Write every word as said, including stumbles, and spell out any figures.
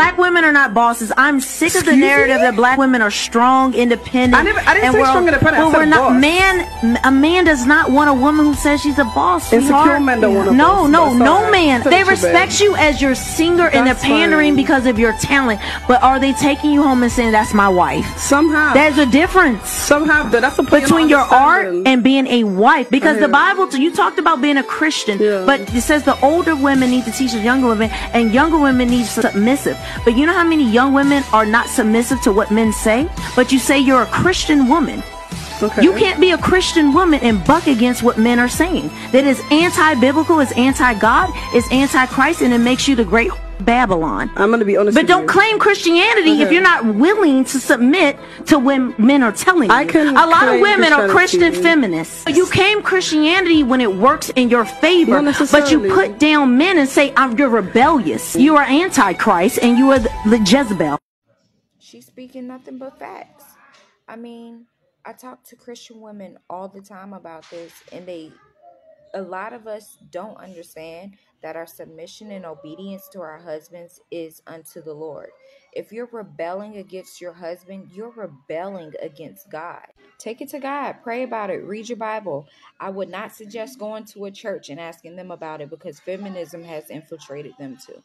Black women are not bosses. I'm sick Excuse of the narrative me? that black women are strong, independent. I, never, I didn't and say strong, independent. Well, we're not. Boss. Man, a man does not want a woman who says she's a boss. Insecure men don't want a No, boss. no, That's no right. man. They respect you as your singer That's and they're pandering fine. because of your talent. But are they taking you home and saying, "That's my wife"? Somehow. There's a difference. Somehow. That's a Between your art and being a wife. Because the Bible, you talked about being a Christian. Yeah. But it says the older women need to teach the younger women. And younger women need to be submissive. But you know how many young women are not submissive to what men say? But you say you're a Christian woman. Okay. You can't be a Christian woman and buck against what men are saying. That is anti-biblical, it's anti-God, it's anti-Christ, and it makes you the great Babylon. I'm going to be honest But with don't you. claim Christianity okay. if you're not willing to submit to when men are telling I you. Can a lot of women are Christian feminists. You claim Christianity when it works in your favor, but you put down men and say, I'm, you're rebellious, you are anti-Christ, and you are the, the Jezebel. She's speaking nothing but facts. I mean, I talk to Christian women all the time about this, and they, a lot of us don't understand that our submission and obedience to our husbands is unto the Lord. If you're rebelling against your husband, you're rebelling against God. Take it to God. Pray about it. Read your Bible. I would not suggest going to a church and asking them about it, because feminism has infiltrated them too.